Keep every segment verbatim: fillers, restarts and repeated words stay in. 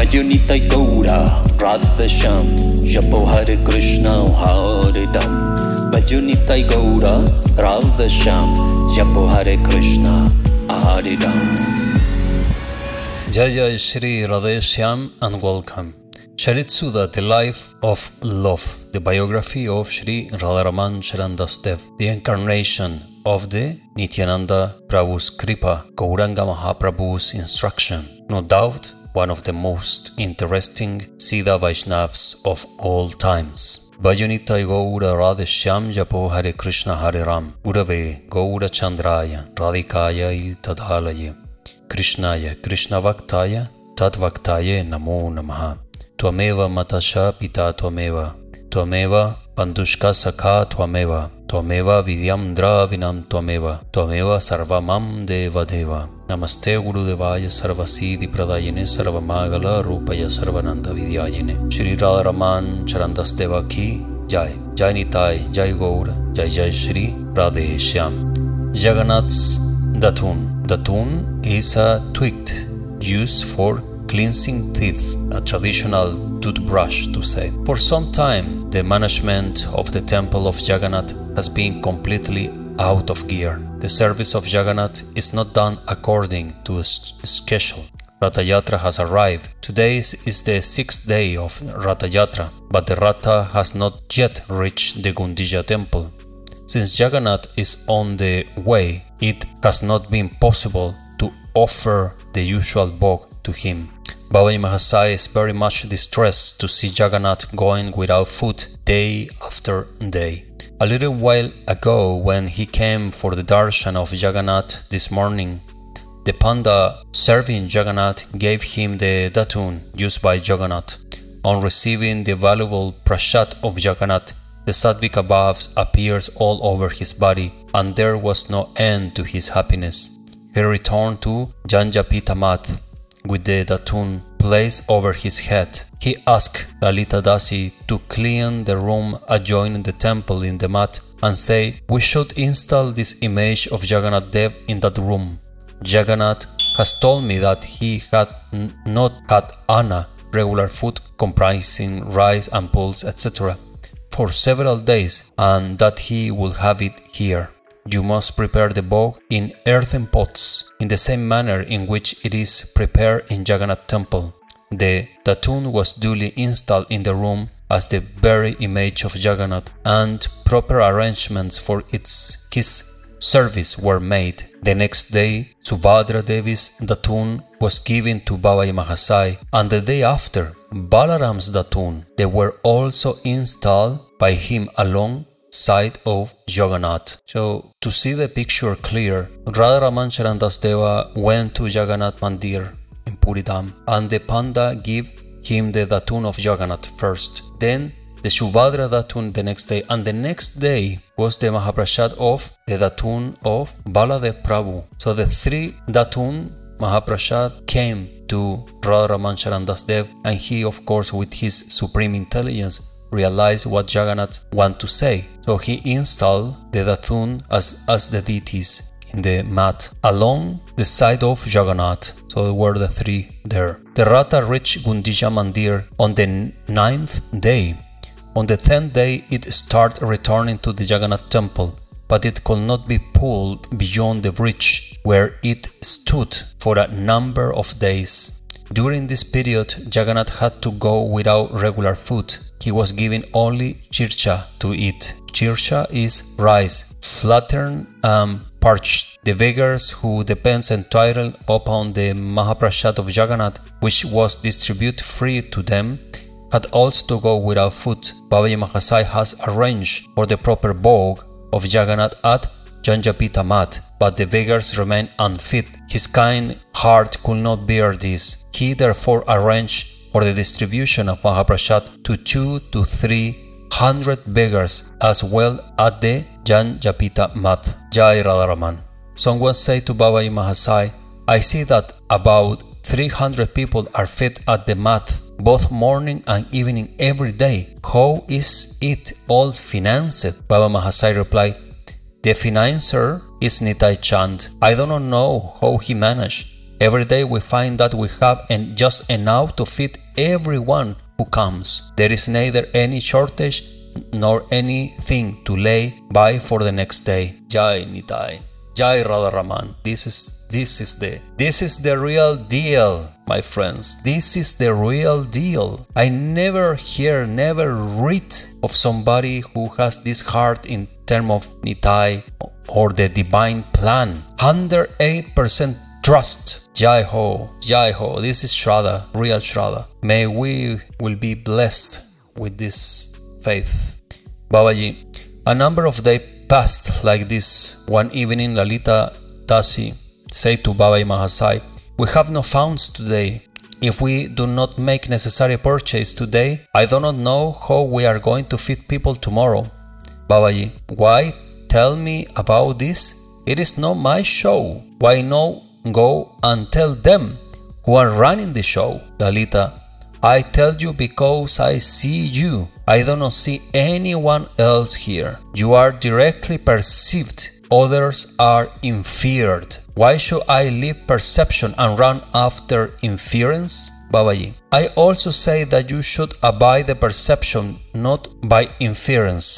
Vayo Nitai Gaura, Radhe Shyam, Japo Hare Krishna, Hare Dham. Vayo Nitai Gaura, Radhe Shyam, Japo Hare Krishna, Hare Dham. Jai Jai Shri Radhe Shyam and welcome. Charitsuda, the life of love, the biography of Shri Radharaman Charan Das Dev, the incarnation of the Nityananda Prabhu's Kripa, Gauranga Mahaprabhu's instruction. No doubt, one of the most interesting Siddha Vaishnavas of all times. Vayonitai Gaura Radhe Shyam Japo Hare Krishna Hare Ram, Urave Gaura Chandraya, Radhikaya Il Tadhalaya. Krishnaya, Krishna Vaktaya, Tat Vaktaye Namo Namaha. Twameva Matasha Pita Twameva. Twameva Pandushka Sakha Twameva. Twameva Vidyam Dravinam Twameva. Twameva Sarvamam Deva Deva. Namaste Guru Devaya Sarvasidi Pradayene Sarvamagala Rupaya Sarvananda Vidyayene. Shri Radharaman Charan Das Deva Ki Jai. Jai Nitai, Jai Gaur, Jai Jai Shri Radhe Shyam. Jagannath's Datun. Datun is a twig used for cleansing teeth, a traditional toothbrush to say. For some time, the management of the temple of Jagannath has been completely out of gear. The service of Jagannath is not done according to a schedule. Ratha Yatra has arrived. Today is the sixth day of Ratha Yatra, but the Ratha has not yet reached the Gundija temple. Since Jagannath is on the way, it has not been possible to offer the usual bhog to him. Babaji Mahasaya is very much distressed to see Jagannath going without food day after day. A little while ago, when he came for the darshan of Jagannath this morning, the panda serving Jagannath gave him the datun used by Jagannath. On receiving the valuable prasad of Jagannath, the sattvic abhavs appeared all over his body, and there was no end to his happiness. He returned to Gauranga Pita Math with the datun placed over his head. He asked Lalita Dasi to clean the room adjoining the temple in the mat and say, "We should install this image of Jagannath Dev in that room. Jagannath has told me that he had not had anna, regular food comprising rice and pulse, et cetera, for several days, and that he will have it here. You must prepare the bhog in earthen pots, in the same manner in which it is prepared in Jagannath temple." The datun was duly installed in the room as the very image of Jagannath, and proper arrangements for its his service were made. The next day, Subhadra Devi's datun was given to Babaji Mahasaya, and the day after, Balaram's datun. They were also installed by him alongside of Jagannath. So, to see the picture clear, Radharaman Charan Das Deva went to Jagannath Mandir in Puri Dham, and the panda gave him the datun of Jagannath first, then the Subhadra datun the next day, and the next day was the Mahaprasad of the datun of Baladev Prabhu. So the three datun Mahaprasad came to Radharaman Charan Das Dev, and he, of course, with his supreme intelligence, realized what Jagannath wanted to say. So he installed the datun as, as the deities in the mat along the side of Jagannath. So there were the three there. The Ratha reached Gundija Mandir on the ninth day. On the tenth day, it started returning to the Jagannath temple, but it could not be pulled beyond the bridge where it stood for a number of days. During this period, Jagannath had to go without regular food. He was given only chircha to eat. Chircha is rice, flattened and parched. The beggars who depend entirely upon the Mahaprasad of Jagannath, which was distributed free to them, had also to go without food. Babaji Mahasaya has arranged for the proper bhog of Jagannath at Gauranga Pita Math, but the beggars remained unfit. His kind heart could not bear this. He therefore arranged for the distribution of Mahaprasad to two to three hundred beggars as well at the Gauranga Pita Math. Jai Radharaman. Someone said to Babaji Mahasaya, "I see that about three hundred people are fed at the mat, both morning and evening every day. How is it all financed?" Baba Mahasaya replied, "The financier is Nitai Chand. I do not know how he managed. Every day we find that we have en just enough to feed everyone who comes. There is neither any shortage nor anything to lay by for the next day. Jai Nitai. Jai Radharaman. This is, this is the, this is the real deal, my friends. This is the real deal. I never hear, never read of somebody who has this heart in terms of Nitai or the divine plan. one hundred eight percent trust. Jai Ho. Jai Ho. This is Shraddha, real Shraddha. May we will be blessed with this faith. Babaji, a number of days passed like this. One evening, Lalita Dasi said to Babai Mahasai, "We have no funds today. If we do not make necessary purchase today, I do not know how we are going to feed people tomorrow." Babaji, "Why tell me about this? It is not my show. Why no go and tell them who are running the show?" Lalita, "I tell you because I see you. I do not see anyone else here. You are directly perceived. Others are inferred. Why should I leave perception and run after inference?" Babaji, "I also say that you should abide the perception, not by inference.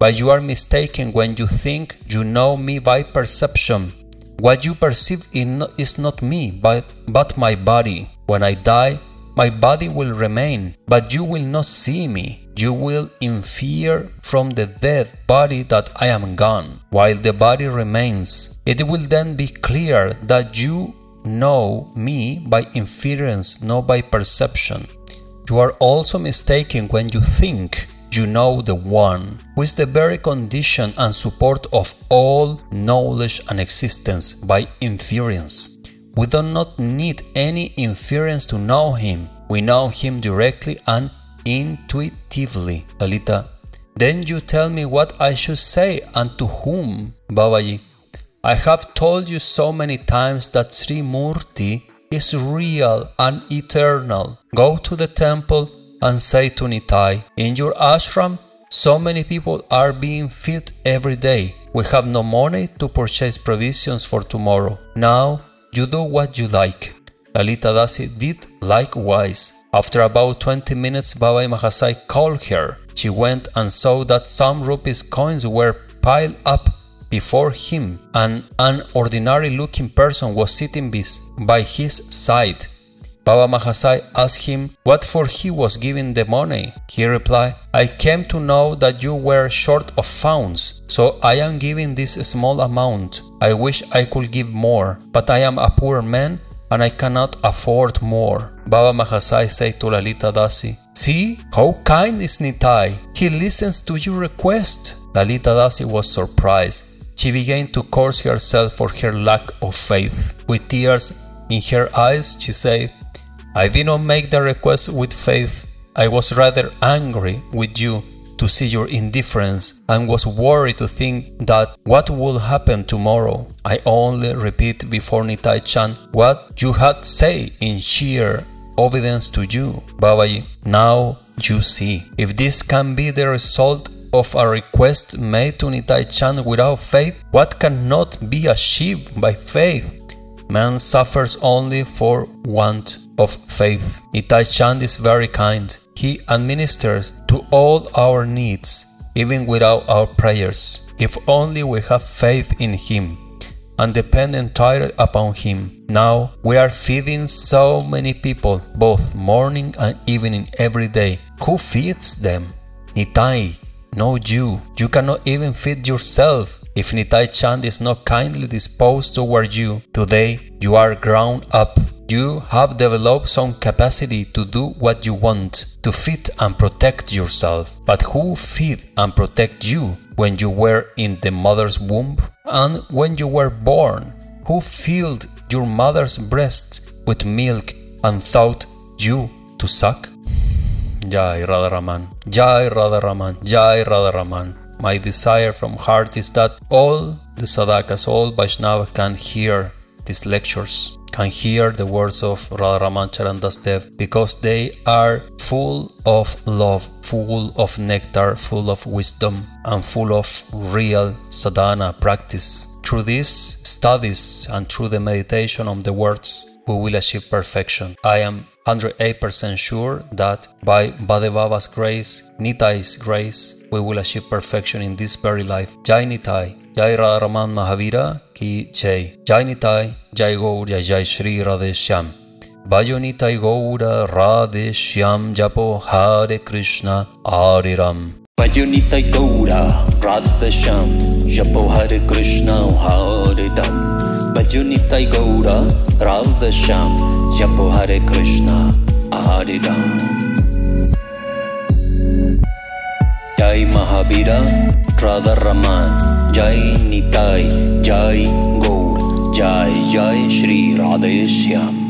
But you are mistaken when you think you know me by perception. What you perceive is not me, but, but my body. When I die, my body will remain, but you will not see me. You will infer from the dead body that I am gone, while the body remains. It will then be clear that you know me by inference, not by perception. You are also mistaken when you think you know the one who is the very condition and support of all knowledge and existence by inference. We do not need any inference to know him. We know him directly and intuitively." Lalita, "Then you tell me what I should say and to whom?" Babaji, "I have told you so many times that Sri Murti is real and eternal. Go to the temple and say to Nitai, in your ashram, so many people are being fed every day. We have no money to purchase provisions for tomorrow. Now you do what you like." Lalita Dasi did likewise. After about twenty minutes, Babai Mahasai called her. She went and saw that some rupees coins were piled up before him, and an ordinary-looking person was sitting by his side. Baba Mahasai asked him what for he was giving the money. He replied, "I came to know that you were short of funds, so I am giving this small amount. I wish I could give more, but I am a poor man and I cannot afford more." Baba Mahasai said to Lalita Dasi, "See, how kind is Nitai. He listens to your request." Lalita Dasi was surprised. She began to curse herself for her lack of faith. With tears in her eyes, she said, "I did not make the request with faith. I was rather angry with you to see your indifference and was worried to think that what will happen tomorrow. I only repeat before Nitai Chand what you had said in sheer obedience to you." Babaji, "Now you see. If this can be the result of a request made to Nitai Chand without faith, what cannot be achieved by faith? Man suffers only for want of faith. Nitai Chand is very kind. He administers to all our needs, even without our prayers. If only we have faith in him and depend entirely upon him. Now we are feeding so many people, both morning and evening, every day. Who feeds them? Nitai, no you. You cannot even feed yourself. If Nitai Chand is not kindly disposed toward you, today you are ground up. You have developed some capacity to do what you want, to feed and protect yourself. But who feed and protect you when you were in the mother's womb? And when you were born, who filled your mother's breast with milk and taught you to suck?" Jai Radharaman, Jai Radharaman, Jai Radharaman. My desire from heart is that all the Sadakas, all Vaishnava can hear these lectures, can hear the words of Radharaman Charan Das Dev, because they are full of love, full of nectar, full of wisdom, and full of real sadhana practice, Through these studies and through the meditation on the words, we will achieve perfection. I am one hundred eight percent sure that by Badevaba's grace, Nitai's grace, we will achieve perfection in this very life. Jai Nitai, Jai Radharaman Mahavira Ki Jai. Jai Nitai, Jai Gaur, Jai Shri Radhe Shyam. Vayo Nitai Gaura Radhe Shyam Japo Hare Krishna Hare Ram. Vayo Nitai Gaura Radhe Shyam Japo Hare Krishna Hare Ram. Vayo Nitai Gaura Radhe Shyam Japo Hare Krishna, Hare Ram. Jai Mahavira, Radharaman, Jai Nitai, Jai Gaur, Jai Jai Shri Radhe Shyam.